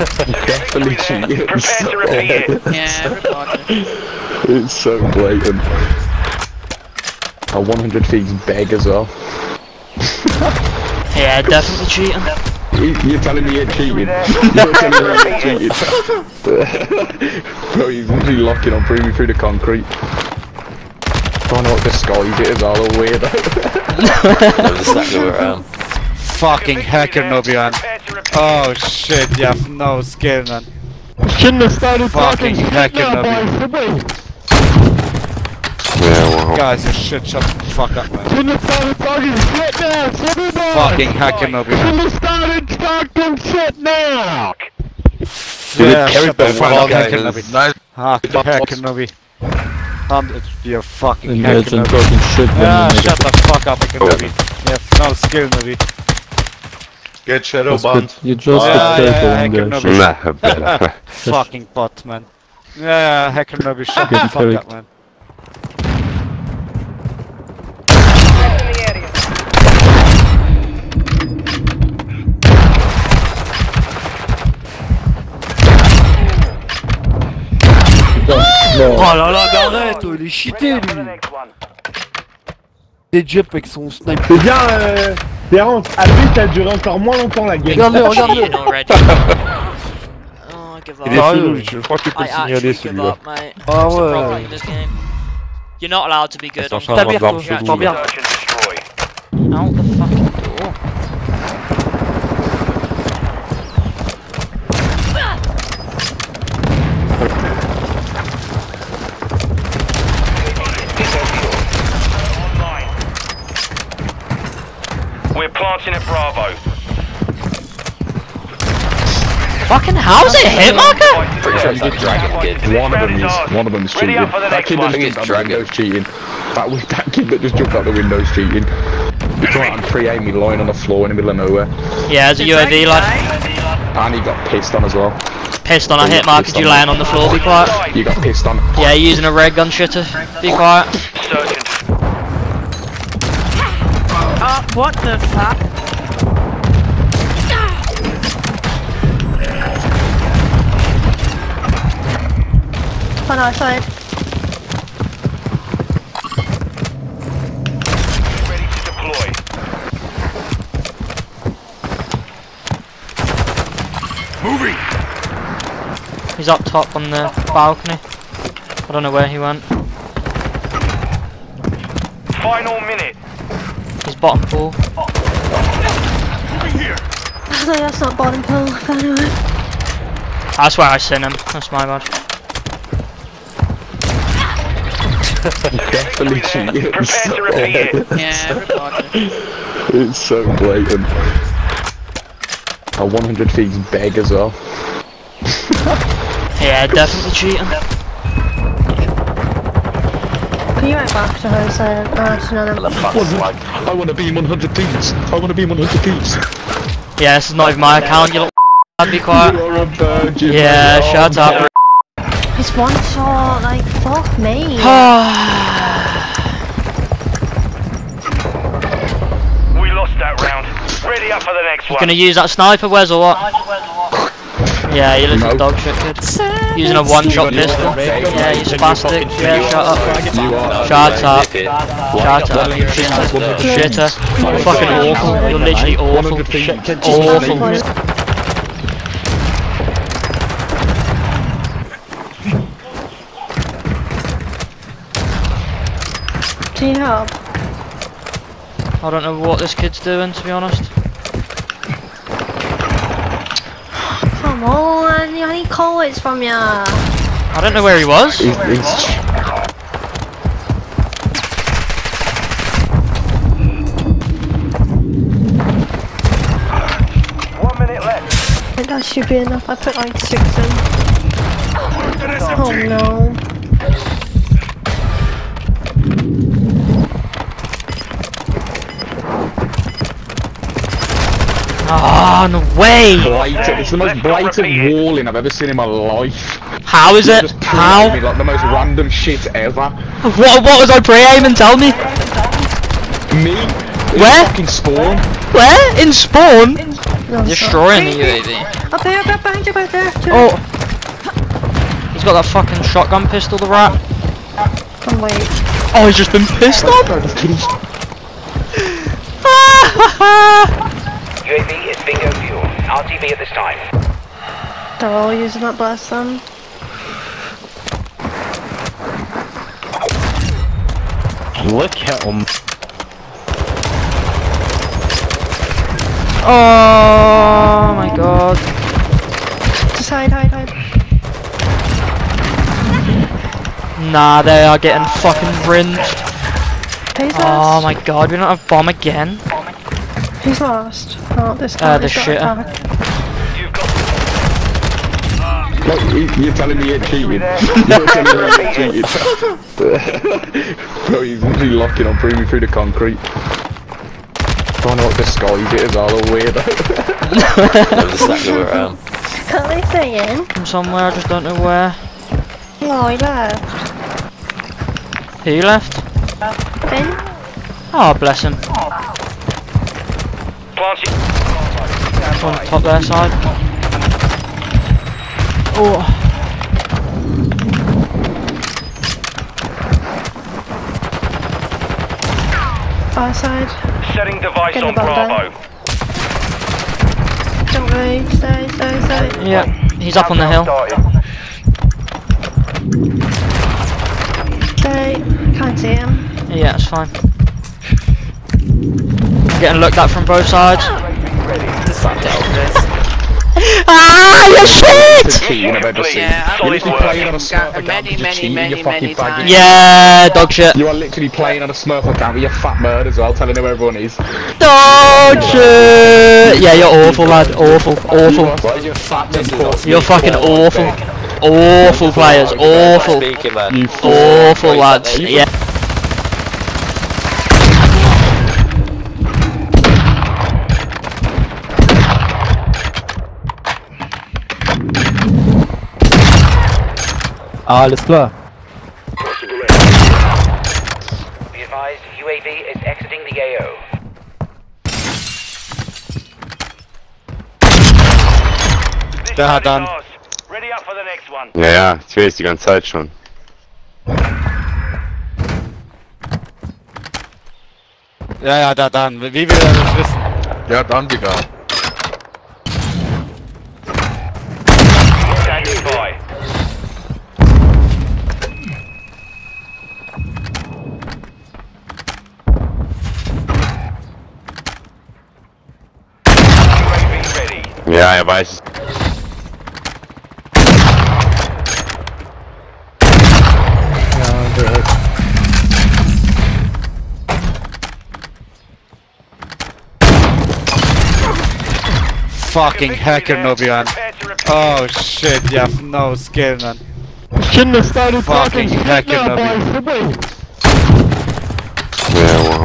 Definitely cheating. Prepare to repeat it. Yeah, it's so blatant. A 100 feet's beg as well. Yeah, definitely cheating. You're telling me you're cheating. You're telling me you're cheating. Bro, he's literally locking on me through the concrete. I don't know what disguise it is, all the weirdo. Fucking hacker, Nobian. Oh shit, you have no skill, man. Shouldn't have started fucking hacking up. Yeah, guys, you shit, shut the fuck up, man. Shouldn't have started talking shit now, fucking hacking up. Shouldn't have started talking shit now. Yeah, shut the fuck up. Fucking hacking up. You're fucking hacking up. Shut the fuck up, hacking up. You have no skill, Nobi. Get shadow bombed. You just hacker fucking bot, man. Yeah, hacker Nobby shit. Fuck that, man. Oh là là, mais arrête, il est cheaté lui. Des jumps avec son sniper. C'est bien, Terence, à lui, t'as duré encore moins longtemps la game. Regardez, regardez. Il est filou, je crois que tu peux le signaler celui-là. Ah ouais. You're not allowed to be good. T'as bien, t'as bien. Out the fucking door. We're planting at Bravo. Fucking how's it hit marker? Pretty sure you get dragon kid. One of them is cheating. That kid that just jumped out the window's cheating. That kid that just jumped out the window's cheating. He's trying to pre-aim me lying on the floor in the middle of nowhere. Yeah, it's a UAV lad. And he got pissed on as well. Pissed on a hit marker, you laying on the floor, be quiet. You got pissed on. Yeah, using a red gun shooter, be quiet. What the fuck? On our side. Ready to deploy. Moving. He's up top on the balcony. I don't know where he went. Final minute. He's bottom pool. That's not bottom pool, anyway. That's where I sent him, that's my bad. Definitely cheating. Prepare to repeat it. Yeah, it's so blatant. A 100 feet's beg as well. Yeah, definitely cheating. Can you write back to her so I wanna be in 100 teams. I wanna be in 100 teams. Yeah, this is not even my account, you little be quiet. Bird, yeah, shut up. It's one shot, like fuck me. We lost that round. Ready up for the next one. You're gonna use that sniper, Wes, or what? Yeah, you little dog shit, kid. Using a one-shot pistol. Yeah, you spastic. Yeah, shut up. Shut up. Shut up. Shitter. You're fucking awful. You're literally awful. Awful. Do you help? I don't know what this kid's doing, to be honest. Come on, I need college from ya. I don't know where he was. He's 1 minute left. I think that should be enough. I put like 6 in. Oh no. Ah, oh, no way! Blatant. It's the most blatant walling I've ever seen in my life. How is it? How? Like the most random shit ever. What was I pre-aiming? Tell me. Me? Where? In fucking spawn. Where? In spawn? Destroying the UAV. Up there, up there. round you back there, too. Oh! He's got that fucking shotgun pistol, the rat. Come late. Oh, he's just been pissed off! UAV is bingo fuel. RTV at this time. They're all using that blast then. Look at him. Oh my god. Just hide, hide, hide. Nah, they are getting fucking rinsed. Who's last? Oh my god, we don't have bomb again. Who's last? Oh, this guy. The shitter. You're telling me you're cheating. You're telling me you're cheating. Bro, he's literally locking on through me through the concrete. I don't know what disguise it is, all the weirdo. Can't they stay in? From somewhere, I just don't know where. Oh, he left. Who left? Ben. Oh, bless him. Just on the top their side. Oh. Our side. Setting device on Bravo. Don't worry, stay. Yeah, he's up on the hill. Stay, can't see him. Yeah, it's fine. I'm getting looked at from both sides. Ah, you shit! You're literally playing on a smurf account because you're cheating, you fucking faggot. Yeah, dog shit. You are literally playing on a smurf account with your fat murd as well, telling who everyone is. Dog shit! Yeah, you're awful, lad. Awful. You're fucking awful. Awful players. Awful. Awful lads. Yeah. Alles klar. Be advised, UAV is exiting the AO. Da hat dann. Naja, ich will es die ganze Zeit schon. Ja, da dann. Wie will er das wissen? Ja, dann Digga. Ja, er weiß es. Ja, direkt. Fucking hacker, Nobian. Oh shit, you have no skill, man. Kinder started fucking hacker, Nobian.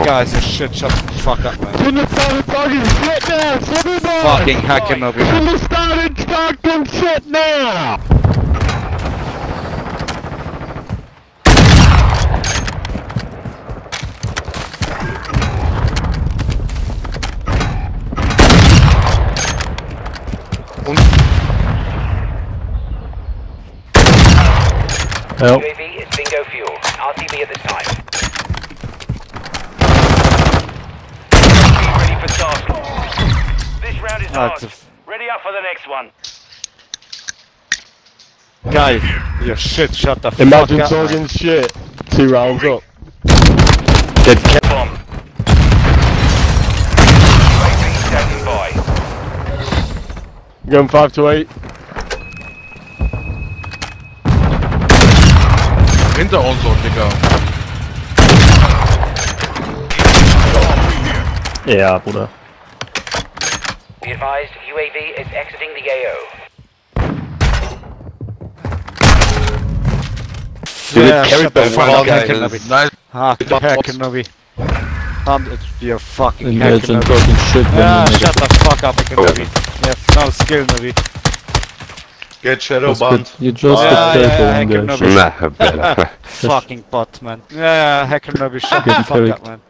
Guys, this shit shut the fuck up, man. Kinder started talking shit now, fucking hacking over here. Kinder started talking shit now! Help. UAV is bingo fuel. RTV at this time. Ready up for the next one. Guys, your shit shut the fuck up. Imagine talking shit. 2 rounds up. Get kept on. Going 5 to 8. Hinter uns, Digga. Ja, Bruder. Be advised, UAV is exiting the AO. Yeah, carry both guys. Nice. Ah, hack Kenobi. You're fucking hack Kenobi. Ah, shut the fuck up, Kenobi. You have no skill, Kenobi. Get shadow bombed. You just get careful. Fucking bot, man. Yeah, hack Kenobi, shut the fuck up, man.